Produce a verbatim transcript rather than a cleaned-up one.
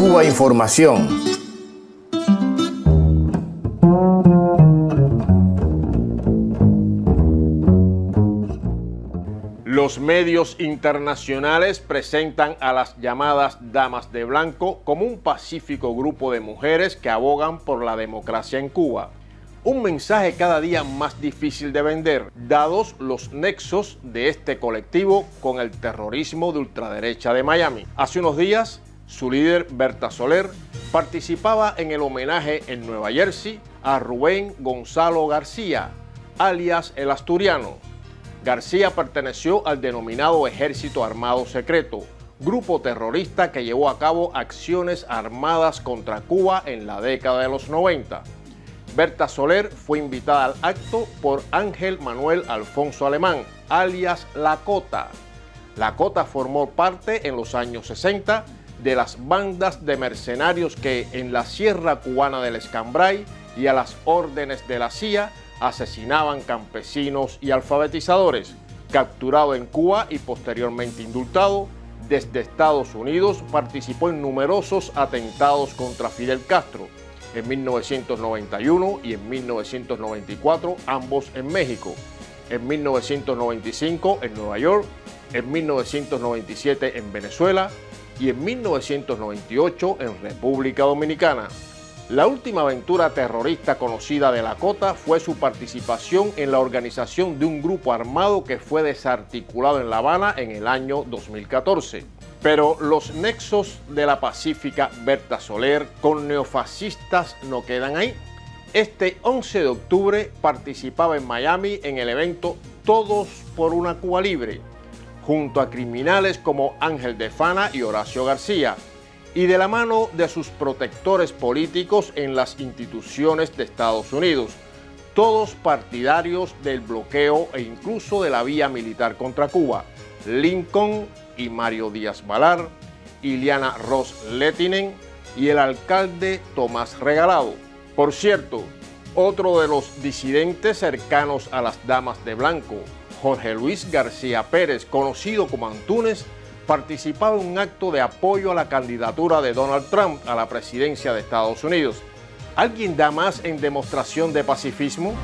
Cuba Información. Los medios internacionales presentan a las llamadas Damas de Blanco como un pacífico grupo de mujeres que abogan por la democracia en Cuba. Un mensaje cada día más difícil de vender, dados los nexos de este colectivo con el terrorismo de ultraderecha de Miami. Hace unos días, su líder, Berta Soler, participaba en el homenaje en Nueva Jersey a Rubén Gonzalo García, alias El Asturiano. García perteneció al denominado Ejército Armado Secreto, grupo terrorista que llevó a cabo acciones armadas contra Cuba en la década de los noventa. Berta Soler fue invitada al acto por Ángel Manuel Alfonso Alemán, alias La Cota. La Cota formó parte en los años sesenta de las bandas de mercenarios que en la Sierra Cubana del Escambray y a las órdenes de la C I A asesinaban campesinos y alfabetizadores. Capturado en Cuba y posteriormente indultado, desde Estados Unidos participó en numerosos atentados contra Fidel Castro. En mil novecientos noventa y uno y en mil novecientos noventa y cuatro, ambos en México, en mil novecientos noventa y cinco en Nueva York, en mil novecientos noventa y siete en Venezuela y en mil novecientos noventa y ocho en República Dominicana. La última aventura terrorista conocida de La Cota fue su participación en la organización de un grupo armado que fue desarticulado en La Habana en el año dos mil catorce. Pero los nexos de la pacífica Berta Soler con neofascistas no quedan ahí. Este once de octubre participaba en Miami en el evento Todos por una Cuba Libre, junto a criminales como Ángel Defana y Horacio García, y de la mano de sus protectores políticos en las instituciones de Estados Unidos, todos partidarios del bloqueo e incluso de la vía militar contra Cuba. Lincoln y Mario Díaz Balart, Iliana Ross Letinen y el alcalde Tomás Regalado. Por cierto, otro de los disidentes cercanos a las Damas de Blanco, Jorge Luis García Pérez, conocido como Antúnez, participaba en un acto de apoyo a la candidatura de Donald Trump a la presidencia de Estados Unidos. ¿Alguien da más en demostración de pacifismo?